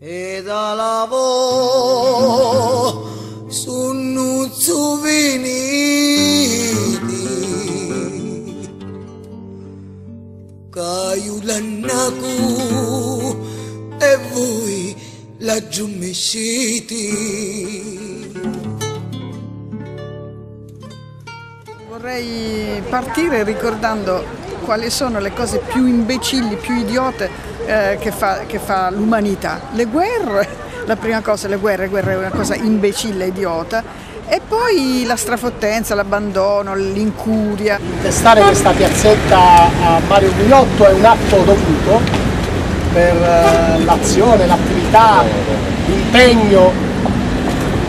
E da lavoro sono veniti caio l'annaco e voi laggiù mi siete. Vorrei partire ricordando quali sono le cose più imbecilli, più idiote che fa l'umanità. Le guerre, la prima cosa, le guerre è una cosa imbecille, idiota, e poi la strafottenza, l'abbandono, l'incuria. Intestare questa piazzetta a Mario Guiotto è un atto dovuto per l'azione, l'attività, l'impegno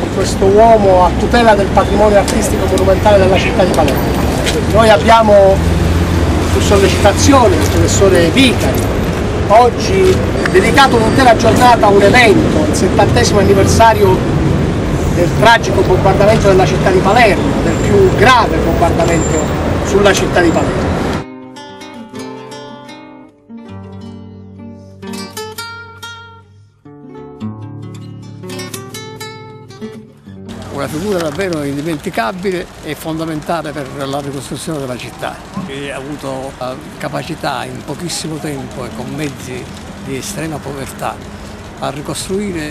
di questo uomo a tutela del patrimonio artistico monumentale della città di Palermo. Noi abbiamo, su sollecitazione del professore Vicaria, oggi dedicato un'intera giornata a un evento, il 70° anniversario del tragico bombardamento della città di Palermo, del più grave bombardamento sulla città di Palermo. Una figura davvero indimenticabile e fondamentale per la ricostruzione della città, che ha avuto la capacità in pochissimo tempo e con mezzi di estrema povertà a ricostruire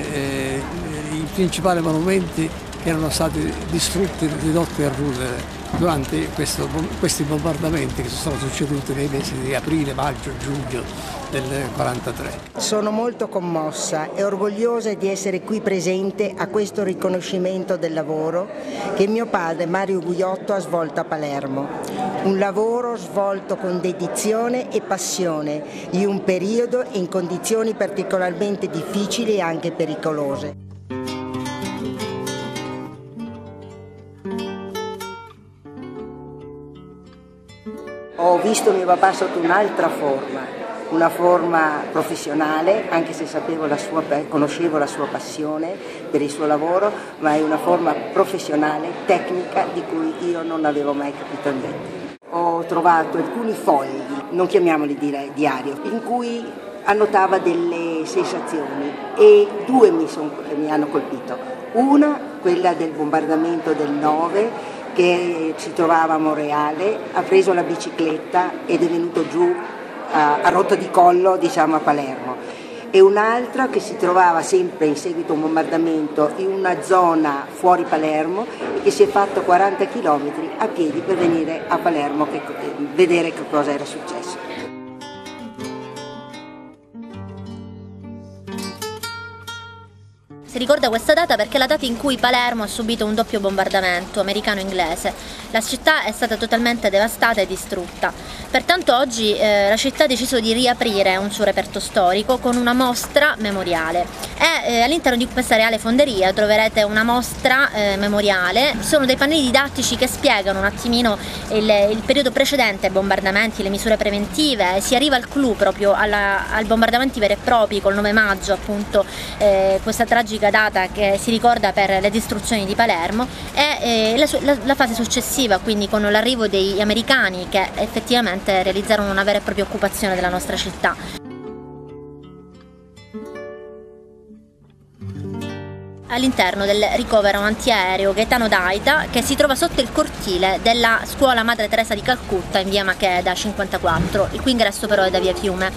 i principali monumenti che erano stati distrutti e ridotti a rudere durante questi bombardamenti che sono succeduti nei mesi di aprile, maggio, giugno del 1943. Sono molto commossa e orgogliosa di essere qui presente a questo riconoscimento del lavoro che mio padre Mario Guiotto ha svolto a Palermo. Un lavoro svolto con dedizione e passione in un periodo e in condizioni particolarmente difficili e anche pericolose. Ho visto mio papà sotto un'altra forma, una forma professionale, anche se conoscevo la sua passione per il suo lavoro, ma è una forma professionale, tecnica, di cui io non avevo mai capito niente. Ho trovato alcuni fogli, non chiamiamoli diario, in cui annotava delle sensazioni e due mi hanno colpito. Una, quella del bombardamento del 9, che si trovava a Monreale, ha preso la bicicletta ed è venuto giù a rotta di collo, diciamo, a Palermo, e un'altra che si trovava sempre in seguito a un bombardamento in una zona fuori Palermo e che si è fatto 40 km a piedi per venire a Palermo per vedere che cosa era successo. Si ricorda questa data perché è la data in cui Palermo ha subito un doppio bombardamento americano-inglese. La città è stata totalmente devastata e distrutta. Pertanto oggi la città ha deciso di riaprire un suo reperto storico con una mostra memoriale. All'interno di questa reale fonderia troverete una mostra memoriale. Sono dei pannelli didattici che spiegano un attimino il periodo precedente ai bombardamenti, le misure preventive. Si arriva al clou proprio al bombardamento vero e proprio col 9 maggio, appunto, questa tragica data che si ricorda per le distruzioni di Palermo, e la fase successiva, quindi con l'arrivo degli americani che effettivamente realizzarono una vera e propria occupazione della nostra città. All'interno del ricovero antiaereo Gaetano Daita, che si trova sotto il cortile della scuola Madre Teresa di Calcutta in via Macheda 54, il cui ingresso però è da via Fiume.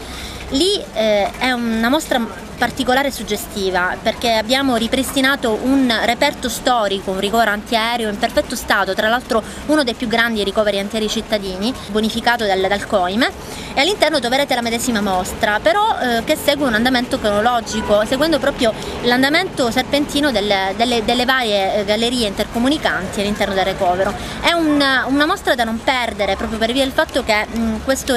Lì è una mostra particolare e suggestiva, perché abbiamo ripristinato un reperto storico, un ricovero antiaereo in perfetto stato, tra l'altro uno dei più grandi ricoveri antiaerei cittadini, bonificato dal COIME, e all'interno troverete la medesima mostra, però che segue un andamento cronologico, seguendo proprio l'andamento serpentino delle varie gallerie intercomunicanti all'interno del ricovero. È una mostra da non perdere, proprio per via del fatto che questo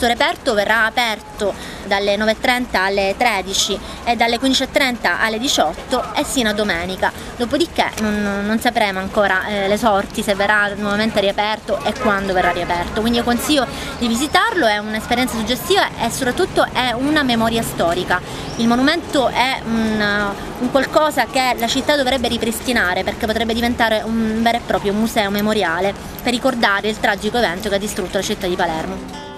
reperto verrà aperto dalle 9:30 alle 13 e dalle 15:30 alle 18 e sino a domenica, dopodiché non sapremo ancora le sorti, se verrà nuovamente riaperto e quando verrà riaperto, quindi io consiglio di visitarlo, è un'esperienza suggestiva e soprattutto è una memoria storica. Il monumento è un qualcosa che la città dovrebbe ripristinare, perché potrebbe diventare un vero e proprio museo memoriale per ricordare il tragico evento che ha distrutto la città di Palermo.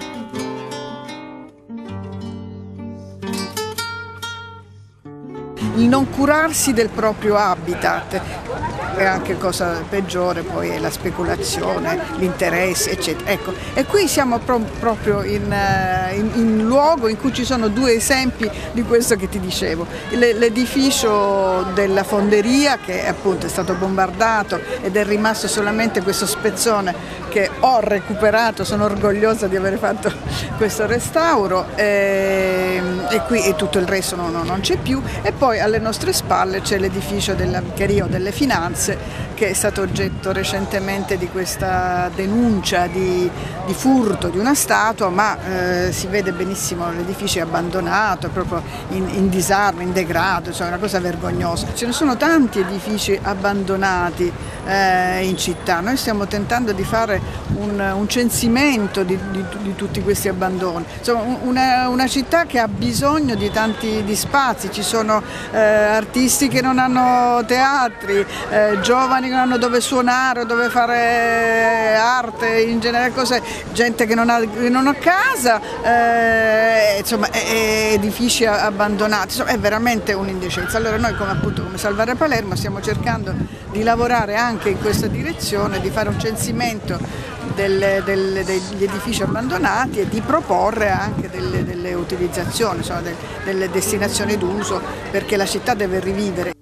il non curarsi del proprio habitat, e anche cosa peggiore poi è la speculazione, l'interesse, eccetera. Ecco, e qui siamo proprio in luogo in cui ci sono due esempi di questo che ti dicevo. L'edificio della fonderia, che appunto è stato bombardato ed è rimasto solamente questo spezzone che ho recuperato, sono orgogliosa di aver fatto questo restauro, e qui e tutto il resto non c'è più. E poi alle nostre spalle c'è l'edificio della Vicaria o delle Finanze, che è stato oggetto recentemente di questa denuncia di furto di una statua, ma si vede benissimo l'edificio è abbandonato, è proprio in disarmo, in degrado, insomma, una cosa vergognosa. Ce ne sono tanti edifici abbandonati in città. Noi stiamo tentando di fare un censimento di tutti questi abbandoni. Insomma, una città che ha bisogno di tanti spazi. Ci sono artisti che non hanno teatri, giovani che non hanno dove suonare, dove fare arte, in genere cose, gente che non ha casa, insomma, edifici abbandonati. Insomma, è veramente un'indecenza. Allora noi come Salvare Palermo stiamo cercando di lavorare anche in questa direzione, di fare un censimento degli edifici abbandonati e di proporre anche delle utilizzazioni, insomma, delle destinazioni d'uso, perché la città deve rivivere.